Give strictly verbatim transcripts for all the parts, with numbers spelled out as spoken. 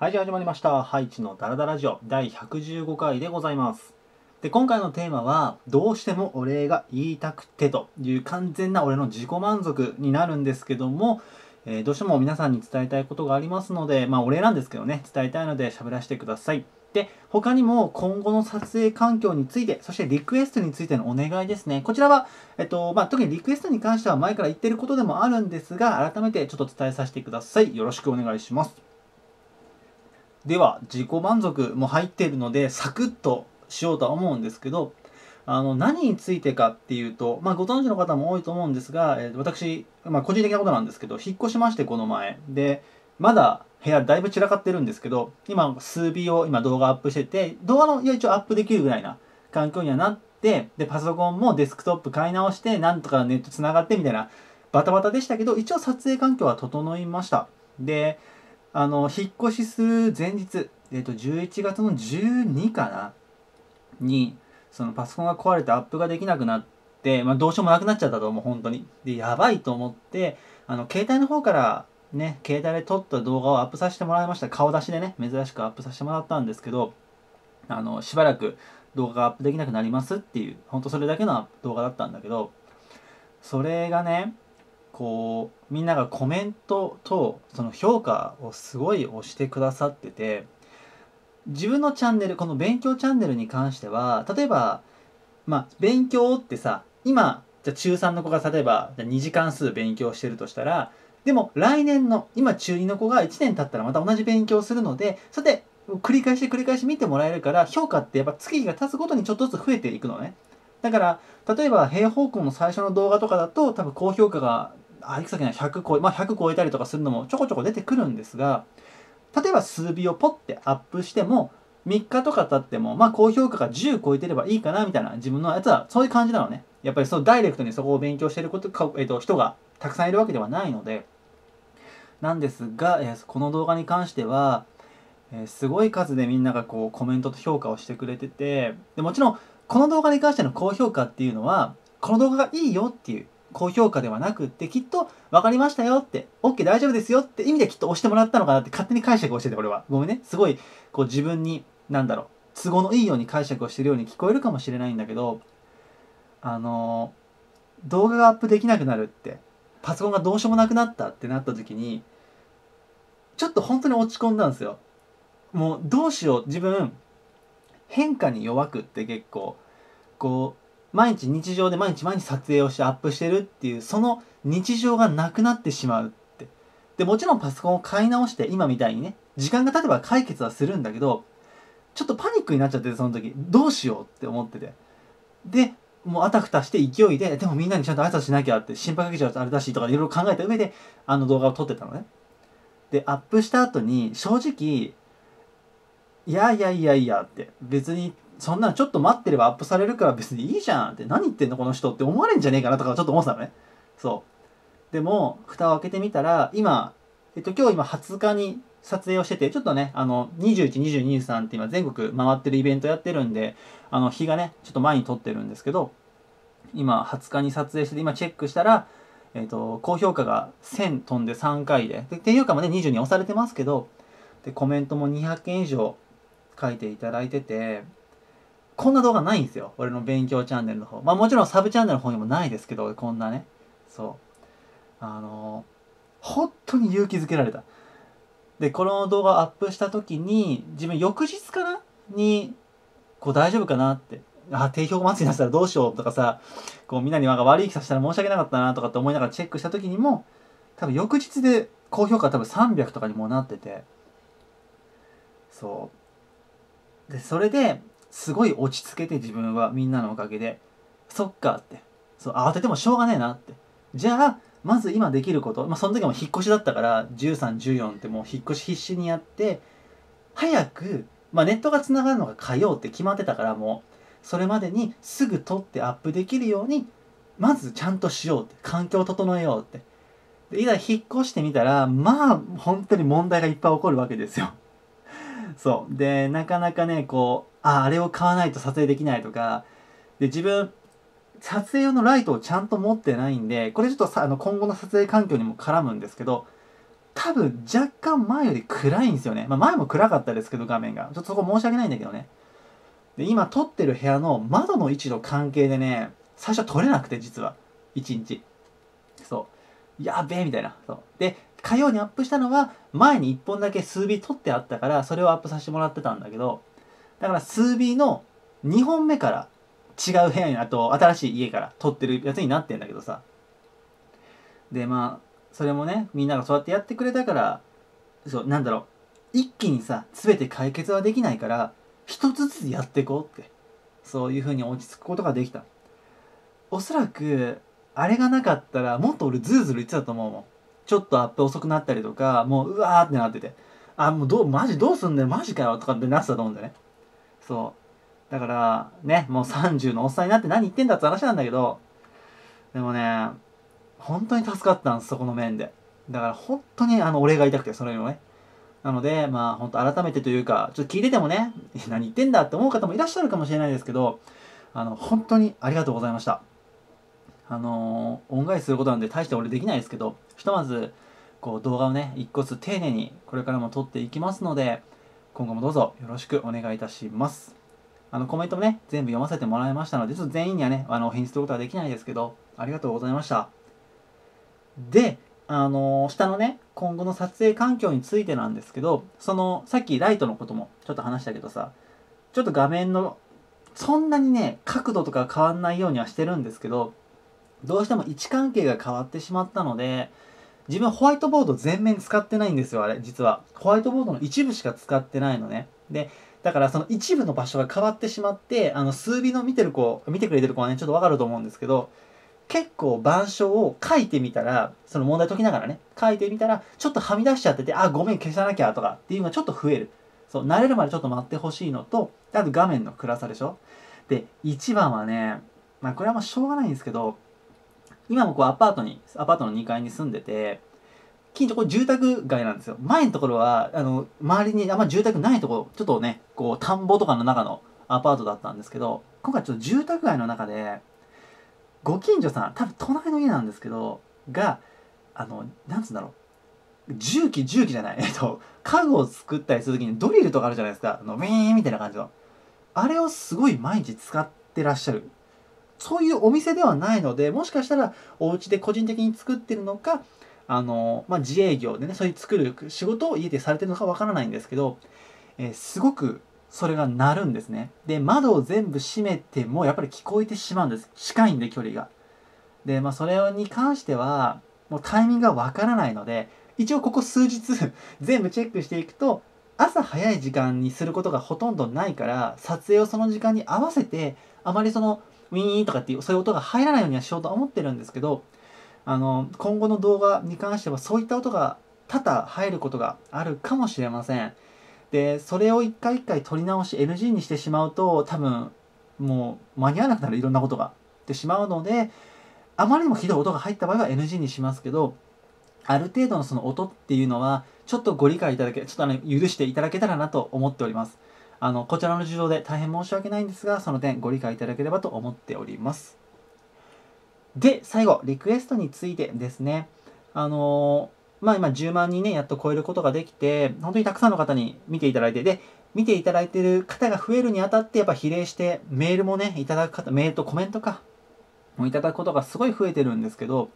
はい、じゃあ始まりました。ハイチのダラダラジオだいひゃくじゅうごかいでございます。で、今回のテーマは、どうしてもお礼が言いたくてという完全な俺の自己満足になるんですけども、えー、どうしても皆さんに伝えたいことがありますので、まあお礼なんですけどね、伝えたいので喋らせてください。で、他にも今後の撮影環境について、そしてリクエストについてのお願いですね。こちらは、えっと、まあ特にリクエストに関しては前から言ってることでもあるんですが、改めてちょっと伝えさせてください。よろしくお願いします。では自己満足も入っているのでサクッとしようとは思うんですけど、あの何についてかっていうと、まあ、ご存知の方も多いと思うんですが、私、まあ、個人的なことなんですけど引っ越しまして、この前でまだ部屋だいぶ散らかってるんですけど、今数日を今動画アップしてて、動画の一応アップできるぐらいな環境にはなって、でパソコンもデスクトップ買い直してなんとかネットつながってみたいなバタバタでしたけど、一応撮影環境は整いました。であの引っ越しする前日、えっと、じゅういちがつのじゅうにかなにそのパソコンが壊れてアップができなくなって、まあ、どうしようもなくなっちゃったと思う本当に。でやばいと思って、あの携帯の方からね、携帯で撮った動画をアップさせてもらいました。顔出しでね、珍しくアップさせてもらったんですけど、あのしばらく動画がアップできなくなりますっていう、本当それだけの動画だったんだけど、それがねこうみんながコメントとその評価をすごい押してくださってて、自分のチャンネル、この勉強チャンネルに関しては、例えば、まあ、勉強ってさ、今じゃちゅうさんの子が例えばにじかんすう勉強してるとしたら、でも来年の今ちゅうにの子がいちねん経ったらまた同じ勉強するので、それで繰り返し繰り返し見てもらえるから、評価ってやっぱ月日が経つごとにちょっとずつ増えていくのね。だから例えば平方根の最初の動画とかだと多分高評価があいくつかね、ひゃく超え、まあ、ひゃく超えたりとかするのもちょこちょこ出てくるんですが、例えば数日をポッてアップしてもみっかとか経っても、まあ高評価がじゅう超えてればいいかなみたいな、自分のやつはそういう感じなのね。やっぱりそうダイレクトにそこを勉強していることか、えー、と人がたくさんいるわけではないのでなんですが、えー、この動画に関しては、えー、すごい数でみんながこうコメントと評価をしてくれてて、でもちろんこの動画に関しての高評価っていうのはこの動画がいいよっていう高評価ではなくって、きっと分かりましたよって OK 大丈夫ですよって意味できっと押してもらったのかなって勝手に解釈をしてて、俺はごめんね、すごいこう自分に何だろう都合のいいように解釈をしてるように聞こえるかもしれないんだけど、あの動画がアップできなくなるって、パソコンがどうしようもなくなったってなった時にちょっと本当に落ち込んだんですよ。もうどうしよう、自分変化に弱くって、結構こう毎日日常で毎日毎日撮影をしてアップしてるっていう、その日常がなくなってしまうって。でもちろんパソコンを買い直して今みたいにね、時間が経てば解決はするんだけど、ちょっとパニックになっちゃってて、その時どうしようって思ってて、でもうあたふたして勢いで、でもみんなにちゃんと挨拶しなきゃって心配かけちゃうとあれだしとかいろいろ考えた上であの動画を撮ってたのね。でアップした後に正直いやいやいやいやって、別にそんなのちょっと待ってればアップされるから別にいいじゃんって、何言ってんのこの人って思われんじゃねえかなとかちょっと思ってたのね。そうでも蓋を開けてみたら、今えっと今日今はつかに撮影をしてて、ちょっとねあのにじゅういち、にじゅうに、にじゅうさんって今全国回ってるイベントやってるんで、あの日がねちょっと前に撮ってるんですけど、今はつかに撮影してて、今チェックしたら、えっと高評価がせん飛んでさんかいで、で低評価もねにじゅうに押されてますけど、でコメントもにひゃっけん以上書いていただいてて。こんな動画ないんですよ、俺の勉強チャンネルの方。まあもちろんサブチャンネルの方にもないですけど、こんなね。そう。あの、本当に勇気づけられた。で、この動画をアップした時に、自分翌日かなに、こう大丈夫かなって。あ、低評価祭り出したらどうしようとかさ、こうみんなになんか悪い気させたら申し訳なかったなとかって思いながらチェックした時にも、多分翌日で高評価多分さんびゃくとかにもなってて。そう。で、それで、すごい落ち着けて、自分はみんなのおかげでそっかって、そう慌ててもしょうがねえなって、じゃあまず今できること、まあ、その時も引っ越しだったからじゅうさん、じゅうよんってもう引っ越し必死にやって、早く、まあ、ネットがつながるのが火曜って決まってたから、もうそれまでにすぐ撮ってアップできるようにまずちゃんとしようって、環境を整えようって。でいざ引っ越してみたら、まあ本当に問題がいっぱい起こるわけですよ。そうでなかなかねこうあ, あれを買わないと撮影できないとかで、自分撮影用のライトをちゃんと持ってないんで、これちょっとさあの今後の撮影環境にも絡むんですけど、多分若干前より暗いんですよね。まあ、前も暗かったですけど、画面が。ちょっとそこ申し訳ないんだけどね。で、今撮ってる部屋の窓の位置の関係でね、最初撮れなくて、実は。いちにち。そう。やべえみたいな。そう。で、火曜にアップしたのは、前にいっぽんだけ数尾撮ってあったから、それをアップさせてもらってたんだけど、だから数尾のにほんめから違う部屋に、あと新しい家から撮ってるやつになってんだけどさ。で、まあ、それもね、みんながそうやってやってくれたから、そう、なんだろう、一気にさ、全て解決はできないから、一つずつやっていこうって、そういう風に落ち着くことができた。おそらく、あれがなかったら、もっと俺ズルズル言ってたと思うもん。ちょっとアップ遅くなったりとか、もう、うわーってなってて、あ、もうどう、マジどうすんだよ、マジかよ、とかってなってたと思うんだよね。そう。だから、ね、もうさんじゅうのおっさんになって何言ってんだって話なんだけど、でもね、本当に助かったんです、そこの面で。だから本当にあのお礼が言いたくて、それもね。なので、まあ本当改めてというか、ちょっと聞いててもね、何言ってんだって思う方もいらっしゃるかもしれないですけど、あの、本当にありがとうございました。あのー、恩返しすることなんで大して俺できないですけど、ひとまず、こう動画をね、一個ずつ丁寧にこれからも撮っていきますので、今後もどうぞよろしくお願いいたします。あの、コメントもね、全部読ませてもらいましたので、ちょっと全員にはね、あの、お返事することはできないですけど、ありがとうございました。で、あのー、下のね、今後の撮影環境についてなんですけど、その、さっきライトのこともちょっと話したけどさ、ちょっと画面の、そんなにね、角度とか変わんないようにはしてるんですけど、どうしても位置関係が変わってしまったので、自分ホワイトボード全面使ってないんですよ、あれ、実は。ホワイトボードの一部しか使ってないのね。で、だからその一部の場所が変わってしまって、あの、数尾の見てる子、見てくれてる子はね、ちょっとわかると思うんですけど、結構板書を書いてみたら、その問題解きながらね、書いてみたら、ちょっとはみ出しちゃってて、あ、ごめん消さなきゃとかっていうのがちょっと増える。そう、慣れるまでちょっと待ってほしいのと、あと画面の暗さでしょ。で、一番はね、まあこれはまあしょうがないんですけど、今もこうアパートに、アパートのにかいに住んでて、近所これ住宅街なんですよ。前のところは、あの、周りにあんま住宅ないところ、ちょっとね、こう田んぼとかの中のアパートだったんですけど、今回ちょっと住宅街の中で、ご近所さん、多分隣の家なんですけど、が、あの、なんつうんだろう。重機、重機じゃない。えっと、家具を作ったりするときにドリルとかあるじゃないですか。あの、ウィーンみたいな感じの。あれをすごい毎日使ってらっしゃる。そういうお店ではないので、もしかしたらお家で個人的に作ってるのか、あの、まあ、自営業でね、そういう作る仕事を家でされてるのかわからないんですけど、えー、すごく、それが鳴るんですね。で、窓を全部閉めてもやっぱり聞こえてしまうんです。近いんで、距離が。で、まあ、それに関しては、もうタイミングがわからないので、一応ここ数日全部チェックしていくと、朝早い時間にすることがほとんどないから、撮影をその時間に合わせて、あまりその、ウィーンとかっていう、そういう音が入らないようにはしようとは思ってるんですけど、あの、今後の動画に関してはそういった音が多々入ることがあるかもしれません。で、それを一回一回撮り直し エヌジー にしてしまうと、多分、もう間に合わなくなる、いろんなことが。ってしまうので、あまりにもひどい音が入った場合は エヌジー にしますけど、ある程度のその音っていうのは、ちょっとご理解いただけ、ちょっとあの、許していただけたらなと思っております。あの、こちらの事情で大変申し訳ないんですが、その点ご理解いただければと思っております。で、最後、リクエストについてですね。あのー、まあ今じゅうまんにんね、やっと超えることができて、本当にたくさんの方に見ていただいて、で、見ていただいている方が増えるにあたって、やっぱ比例してメールもね、いただく方、メールとコメントか、もいただくことがすごい増えてるんですけど、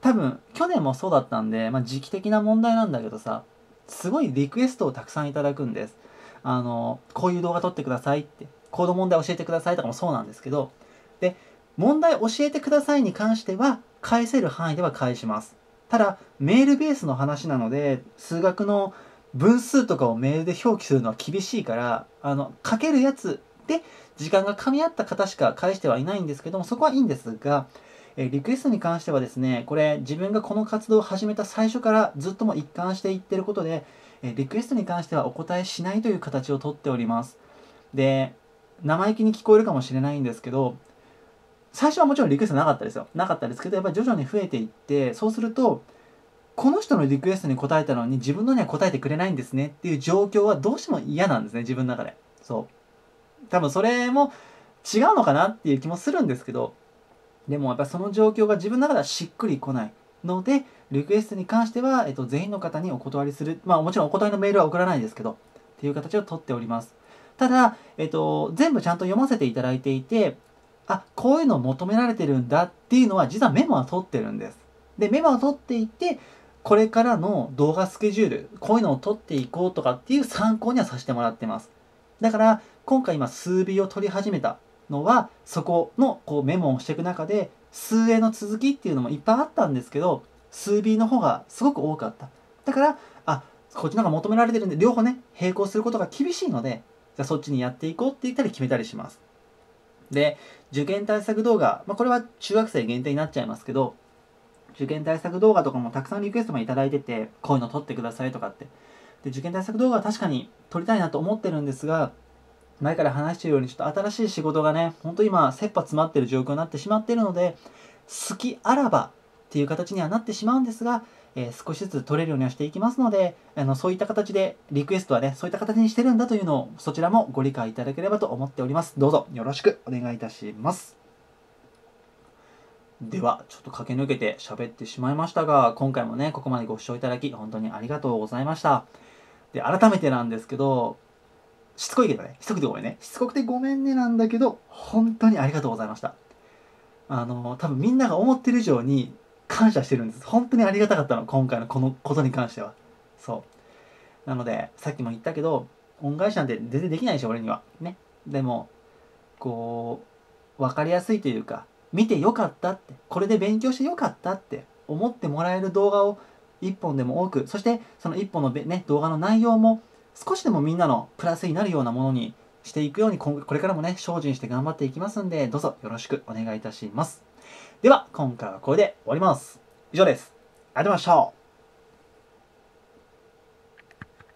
多分、去年もそうだったんで、まあ時期的な問題なんだけどさ、すごいリクエストをたくさんいただくんです。あの、こういう動画撮ってくださいって、コード問題教えてくださいとかもそうなんですけど、で、問題教えてくださいに関しては、返せる範囲では返します。ただ、メールベースの話なので、数学の分数とかをメールで表記するのは厳しいから、あの、書けるやつで時間が噛み合った方しか返してはいないんですけども、そこはいいんですが、え、リクエストに関してはですね、これ自分がこの活動を始めた最初からずっとも一貫していってることで、え、リクエストに関してはお答えしないという形をとっております。で、生意気に聞こえるかもしれないんですけど、最初はもちろんリクエストなかったですよ。なかったですけど、やっぱり徐々に増えていって、そうすると、この人のリクエストに答えたのに自分のには答えてくれないんですねっていう状況はどうしても嫌なんですね、自分の中で。そう。多分それも違うのかなっていう気もするんですけど、でもやっぱその状況が自分の中ではしっくりこない。ので、リクエストに関しては、えっと、全員の方にお断りする。まあ、もちろんお断りのメールは送らないですけど、っていう形をとっております。ただ、えっと、全部ちゃんと読ませていただいていて、あ、こういうのを求められてるんだっていうのは、実はメモは取ってるんです。で、メモを取っていて、これからの動画スケジュール、こういうのを取っていこうとかっていう参考にはさせてもらってます。だから、今回今、数ビを取り始めたのは、そこのこうメモをしていく中で、数Aの続きっていうのもいっぱいあったんですけど、数Bの方がすごく多かった。だから、あ、こっちの方が求められてるんで、両方ね、並行することが厳しいので、じゃあそっちにやっていこうって言ったり決めたりします。で、受験対策動画、まあ、これは中学生限定になっちゃいますけど、受験対策動画とかもたくさんリクエストもいただいてて、こういうの撮ってくださいとかって。で、受験対策動画は確かに撮りたいなと思ってるんですが、前から話してるようにちょっと新しい仕事がね、ほんと今、切羽詰まってる状況になってしまってるので、好きあらばっていう形にはなってしまうんですが、えー、少しずつ撮れるようにはしていきますので、あの、そういった形で、リクエストはね、そういった形にしてるんだというのを、そちらもご理解いただければと思っております。どうぞよろしくお願いいたします。では、ちょっと駆け抜けて喋ってしまいましたが、今回もね、ここまでご視聴いただき、本当にありがとうございました。で、改めてなんですけど、しつこいけどね、しつこくてごめんね。しつこくてごめんねなんだけど、本当にありがとうございました。あの、多分みんなが思ってる以上に感謝してるんです。本当にありがたかったの、今回のこのことに関しては。そう。なので、さっきも言ったけど、恩返しなんて全然できないでしょ、俺には。ね。でも、こう、わかりやすいというか、見てよかったって、これで勉強してよかったって思ってもらえる動画を一本でも多く、そしてその一本の、ね、動画の内容も少しでもみんなのプラスになるようなものにしていくように、これからもね、精進して頑張っていきますんで、どうぞよろしくお願いいたします。では、今回はこれで終わります。以上です。ありがとうございました。